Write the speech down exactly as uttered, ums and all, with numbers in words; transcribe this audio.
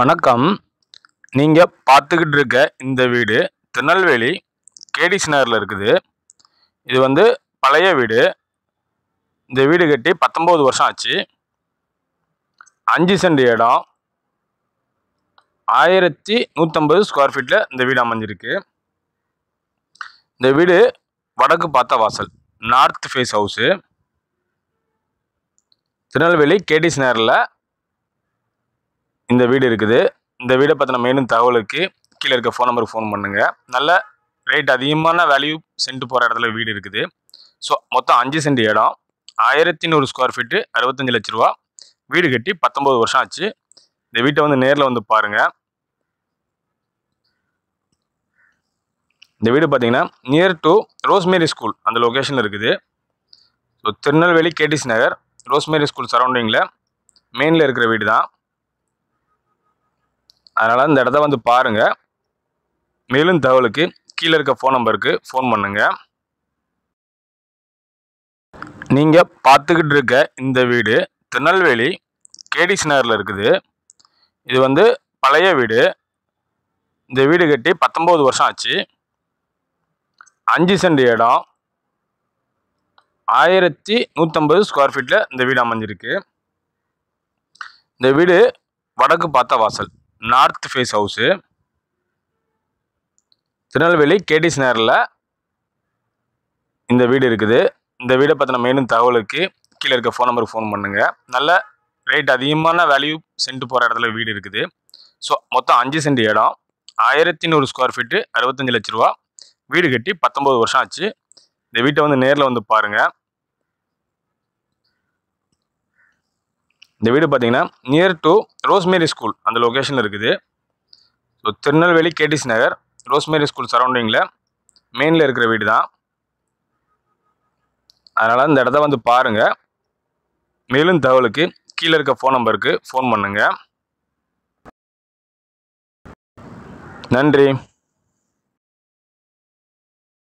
வணக்கம். நீங்கள் பார்த்துக்கிட்டு இருக்க இந்த வீடு திருநெல்வேலி கேடிசி நகரில் இருக்குது. இது வந்து பழைய வீடு. இந்த வீடு கட்டி பத்தொம்பது வருஷம் ஆச்சு. அஞ்சு சென்ட் இடம், ஆயிரத்தி நூற்றம்பது ஸ்கொயர் ஃபீட்டில் இந்த வீடு அமைஞ்சிருக்கு. இந்த வீடு வடக்கு பார்த்த வாசல், north face house. Tirunelveli KTC நகரில் இந்த வீடு இருக்குது. இந்த வீடை பற்றின மேலும் தகவலுக்கு கீழே இருக்க ஃபோன் நம்பருக்கு ஃபோன் பண்ணுங்கள். நல்ல ரேட், அதிகமான வேல்யூ சென்ட் போகிற இடத்துல வீடு இருக்குது. ஸோ மொத்தம் அஞ்சு சென்ட் இடம், ஆயிரத்தி நூறு ஸ்கொயர் ஃபீட்டு, அறுபத்தஞ்சு லட்ச ரூபா. வீடு கட்டி பத்தொம்பது வருஷம் ஆச்சு. இந்த வீட்டை வந்து நேரில் வந்து பாருங்கள். இந்த வீடு பார்த்திங்கன்னா நியர் டு ரோஸ்மேரி ஸ்கூல், அந்த லொக்கேஷனில் இருக்குது. So Tirunelveli KTC Nagar Rosemary school சரௌண்டிங்கில் மெயினில் இருக்கிற வீடு தான். அதனால் இந்த இடத்த வந்து பாருங்கள். மேலும் தகவலுக்கு கீழே இருக்க ஃபோன் நம்பருக்கு ஃபோன் பண்ணுங்கள். நீங்கள் பார்த்துக்கிட்டு இருக்க இந்த வீடு திருநெல்வேலி கேடிசி நகரில் இருக்குது. இது வந்து பழைய வீடு. இந்த வீடு கட்டி பத்தொம்பது வருஷம் ஆச்சு. அஞ்சு சென்ட் இடம், ஆயிரத்தி நூற்றம்பது ஸ்கொயர் ஃபீட்டில் இந்த வீடு அமைஞ்சிருக்கு. இந்த வீடு வடக்கு பார்த்த வாசல், north face house. Tirunelveli KTC நகரில் இந்த வீடு இருக்குது. இந்த வீடை பற்றின மேலும் தகவலுக்கு கீழே இருக்க ஃபோன் நம்பருக்கு ஃபோன் பண்ணுங்கள். நல்ல ரேட், அதிகமான வேல்யூ சென்ட் போகிற இடத்துல வீடு இருக்குது. ஸோ மொத்தம் அஞ்சு சென்ட் இடம், ஆயிரத்தி நூறு ஸ்கொயர் ஃபீட்டு, அறுபத்தஞ்சு லட்ச ரூபா. வீடு கட்டி பத்தொம்பது வருஷம் ஆச்சு. இந்த வீட்டை வந்து நேரில் வந்து பாருங்கள். இந்த வீடு பார்த்திங்கன்னா நியர் டு ரோஸ்மேரி ஸ்கூல், அந்த லொக்கேஷனில் இருக்குது. So Tirunelveli KTC Nagar Rosemary school சரௌண்டிங்கில் மெயினில் இருக்கிற வீடு தான். அதனால் இந்த இடத்த வந்து பாருங்கள். மேலும் தகவலுக்கு கீழே இருக்க ஃபோன் நம்பருக்கு ஃபோன் பண்ணுங்கள். நன்றி.